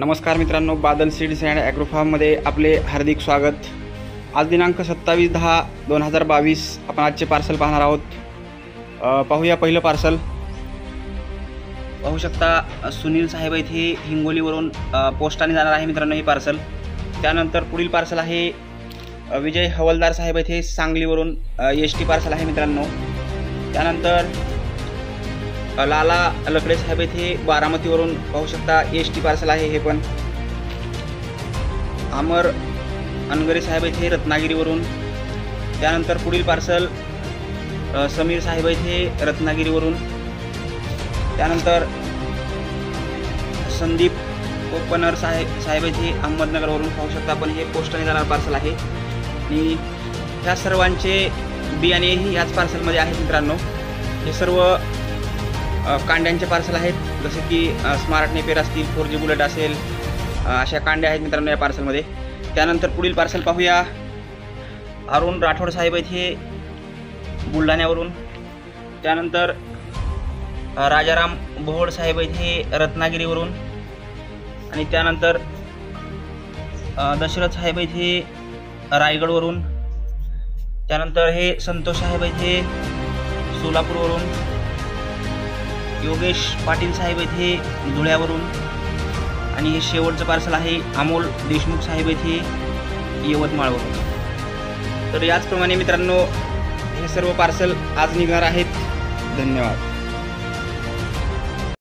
नमस्कार मित्रांनो, बादल सीड्स अँड ॲग्रो फार्ममध्ये आपले हार्दिक स्वागत। आज दिनांक 27/10/2022 आपण आजचे पार्सल पाहणार आहोत। पाहूया पहिलं पार्सल। पाहू शकता सुनील साहेब इथे हिंगोलीवरून पोस्टाने जाणार आहे मित्रांनो हे पार्सल। त्यानंतर पुढील पार्सल आहे विजय हवलदार साहेब इथे सांगलीवरून एस टी पार्सल आहे मित्रांनो। त्यानंतर लाला लकडे साहेब इथे बारामतीवरून पाहू शकता एस टी पार्सल आहे हे पण। अमर अंगरी साहेब इथे रत्नागिरीवरून। त्यानंतर पुढील पार्सल समीर साहेब इथे रत्नागिरीवरून। त्यानंतर संदीप कोपनर साहेब इथे अहमदनगरवरून पाहू शकता आपण हे पोस्टाने जाणार पार्सल आहे। आणि ह्या सर्वांचे बियाणे ही ह्याच पार्सलमध्ये आहेत मित्रांनो। हे सर्व कांड्यांचे पार्सल आहेत, जसे की स्मार्ट नेपेर असतील, 4G बुलेट असेल, अशा कांड्या आहेत मित्रांनो या पार्सलमध्ये। त्यानंतर पुढील पार्सल पाहूया। अरुण राठोड साहेब इथे बुलढाण्यावरून। त्यानंतर राजाराम भोल साहेब इथे रत्नागिरीवरून। आणि त्यानंतर दशरथ साहेब इथे रायगडवरून। त्यानंतर हे संतोष साहेब इथे सोलापूरवरून। योगेश पाटील साहेब इथे धुळ्यावरून। आणि हे शेवटचं पार्सल आहे अमोल देशमुख साहेब इथे यवतमाळवरून। तर याचप्रमाणे मित्रांनो हे सर्व पार्सल आज निघणार आहेत। धन्यवाद।